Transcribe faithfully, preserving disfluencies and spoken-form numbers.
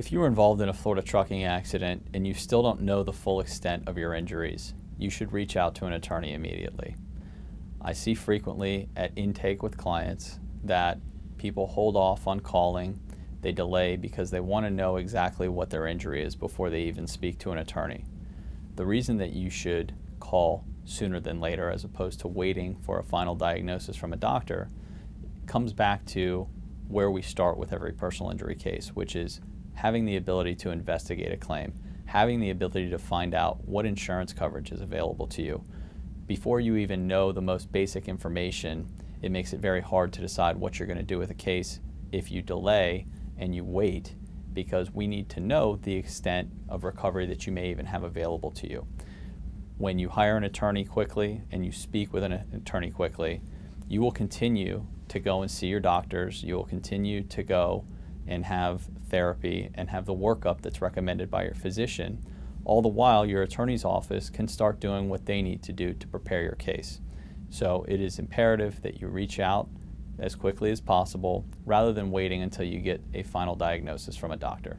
If you were involved in a Florida trucking accident and you still don't know the full extent of your injuries, you should reach out to an attorney immediately. I see frequently at intake with clients that people hold off on calling, they delay because they want to know exactly what their injury is before they even speak to an attorney. The reason that you should call sooner than later as opposed to waiting for a final diagnosis from a doctor comes back to where we start with every personal injury case, which is having the ability to investigate a claim, having the ability to find out what insurance coverage is available to you. Before you even know the most basic information, it makes it very hard to decide what you're going to do with a case if you delay and you wait, because we need to know the extent of recovery that you may even have available to you. When you hire an attorney quickly and you speak with an attorney quickly, you will continue to go and see your doctors, you will continue to go and have therapy and have the workup that's recommended by your physician. All the while, your attorney's office can start doing what they need to do to prepare your case. So it is imperative that you reach out as quickly as possible rather than waiting until you get a final diagnosis from a doctor.